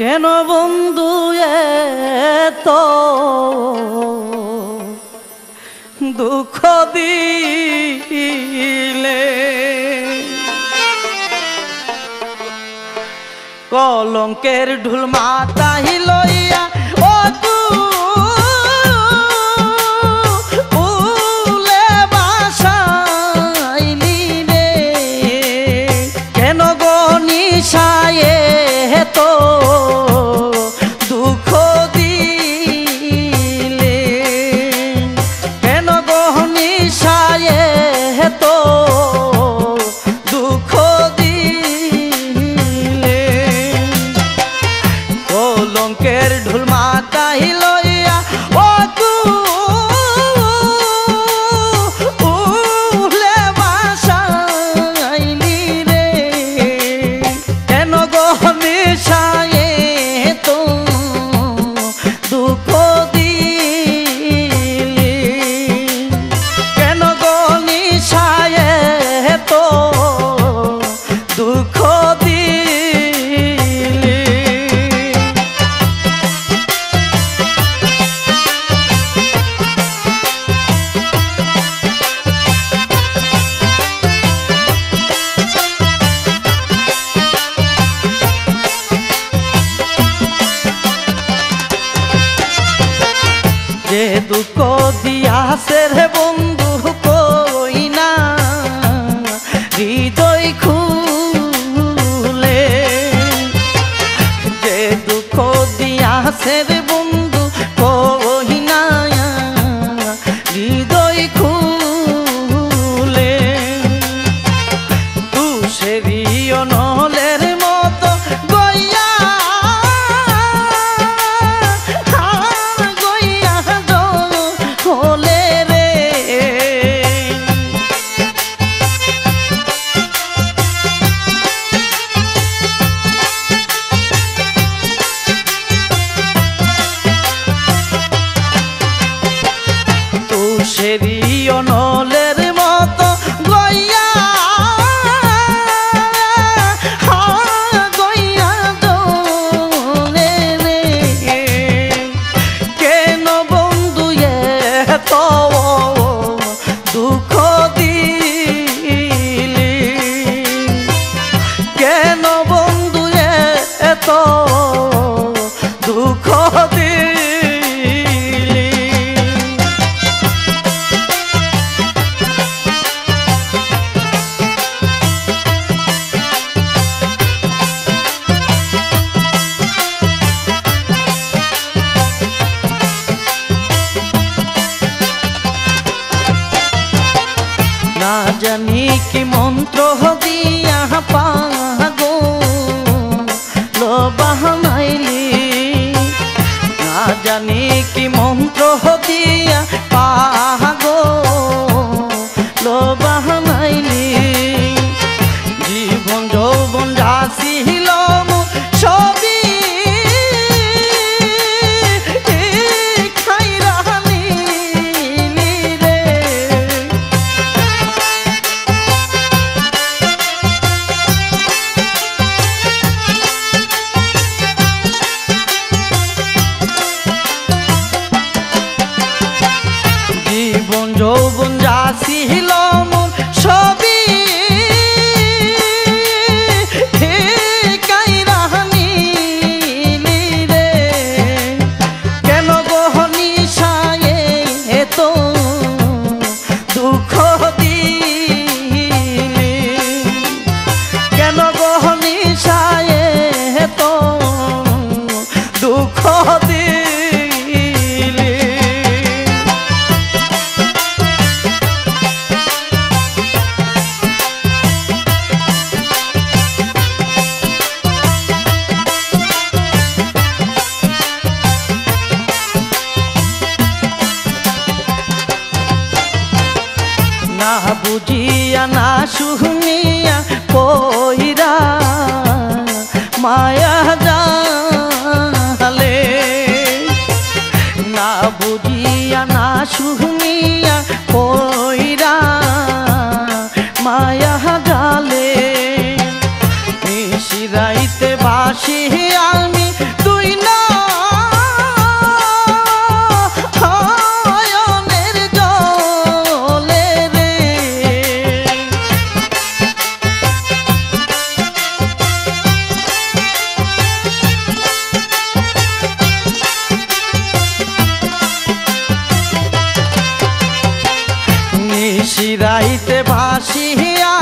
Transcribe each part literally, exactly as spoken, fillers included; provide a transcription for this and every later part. কেন বন্ধু এত দুঃখ দিলে কলঙ্কের ঢুল মাথায় লইয়া ও তুলে বাসাইলি রে কেন গো নিশায়ে তো দুঃখ দিলে কেন গো নিশায়ে তো দুঃখ দিলে কলঙ্কের ঢুল মাথায় লইয়া ও তুলে বাসাইলি রে কেন গো নিশায়ে তো দুঃখ দিলি কেন গো নিশায়ে তো দুঃখ দুঃখ দিয়া রে বন্ধু কই না হৃদয় খুলে যে দুঃখ দিয়া রে বন্ধু কই না হৃদয় খুলে তুষেরিও নহলের মতো নলের মতো গইয়া গইয়া জলে রে কেন বন্ধু এত দুঃখ দিলি কেন বন্ধু এত দুঃখ দিলি না জানি কি মন্ত্র দিয়া পাগো লো বাহানাইলি না জানি কি মন্ত্র দিয়া পাগো লো বাহানাইলি জীবন যৌবন যাছিল সবই যৌবন যাছিল মন সবই কাইরা নিলি রে কেন গো নিশায়ে তো দুঃখ দিলি কেন গো নিশায়ে তো দুঃখ দিলি না বুঝিয়া না শুনিয়া কইরা মায়া জালে না বুঝিয়া না শুনিয়া কইরা মায়া জালে নিশি রাইতে বাসি আমি। চিরাইতে ভাসি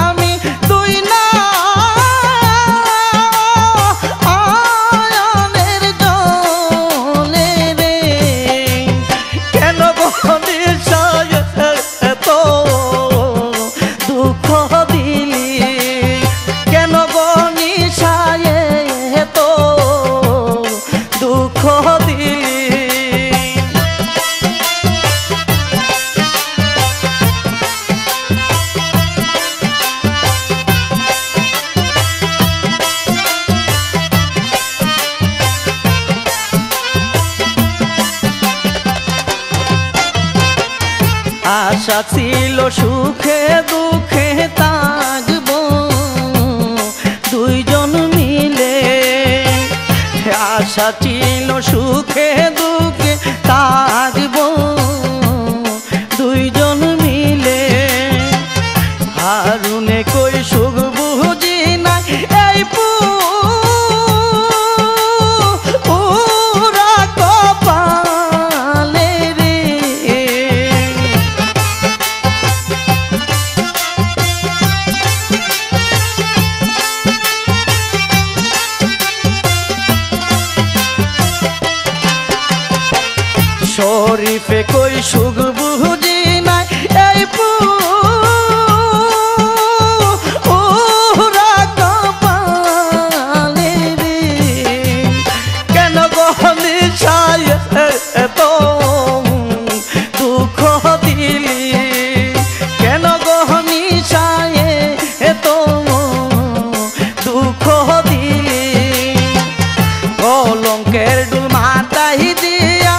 আমি তুই না আয়নের জলে রে কেন বলি এত দুঃখ দিলি কেন বলি এত দুঃখ দিলি आशा छिलो सुखे दुखे थाकबो दुइजन मिले आशा छिलो सुखे दुखे थाकबो दुइजन मिले हारुने कोई सुख बुझी ना ए शरीफे कोई सुख बुझी ना पाले रे केन गहनी छाये तो दुख दिली केन गहनी छाये तो दुख दिली कलंकेर डुल माथाय दिया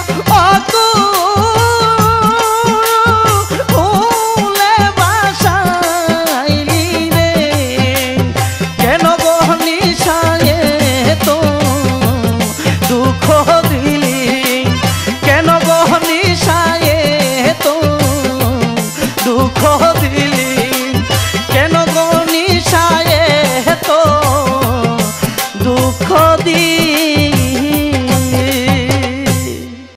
Khodi।